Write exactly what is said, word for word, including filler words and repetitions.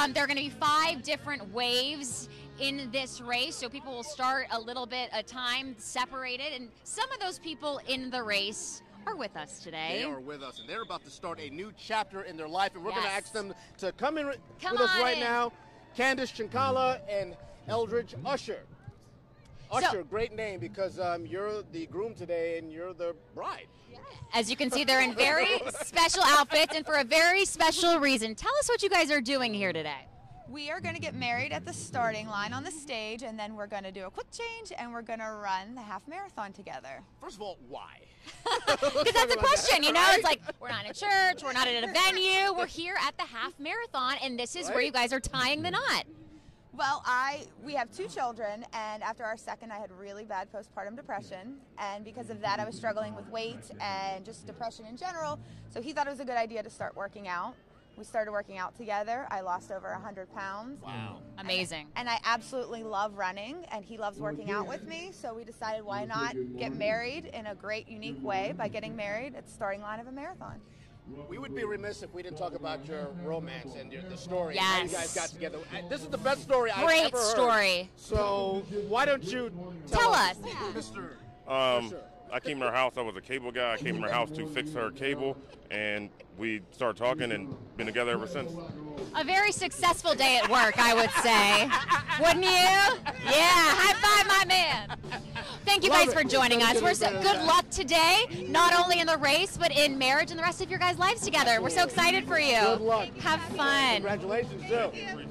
Um, there are going to be five different waves in this race, so people will start a little bit a time separated, and some of those people in the race are with us today. They are with us, and they're about to start a new chapter in their life, and we're yes. going to ask them to come in come with us right in. now. Candice Chincala and Eldridge Usher. Usher, so, great name, because um, you're the groom today and you're the bride. Yes. As you can see, they're in very special outfits and for a very special reason. Tell us what you guys are doing here today. We are going to get married at the starting line on the stage, and then we're going to do a quick change, and we're going to run the half marathon together. First of all, why? Because that's a question, that, you know? Right? It's like, we're not in a church, we're not at a venue, we're here at the half marathon, and this is right? where you guys are tying the knot. Well, I we have two children, and after our second, I had really bad postpartum depression, and because of that, I was struggling with weight and just depression in general, so he thought it was a good idea to start working out. We started working out together. I lost over one hundred pounds. Wow. Amazing. And, and I absolutely love running, and he loves working out with me, so we decided why not get married in a great, unique way by getting married at the starting line of a marathon. We would be remiss if we didn't talk about your romance and your, the story. Yes. How you guys got together. This is the best story I've ever heard. Great story. So why don't you tell, tell us, us. Yeah. Um, I came to her house. I was a cable guy. I came to her house to fix her cable, and we started talking and been together ever since. A very successful day at work, I would say. Wouldn't you? Yeah. High five, my man. Thank you Love guys it. for joining us. We're so good luck today, not only in the race, but in marriage and the rest of your guys' lives together. We're so excited for you. Good luck. Have fun. Congratulations, too.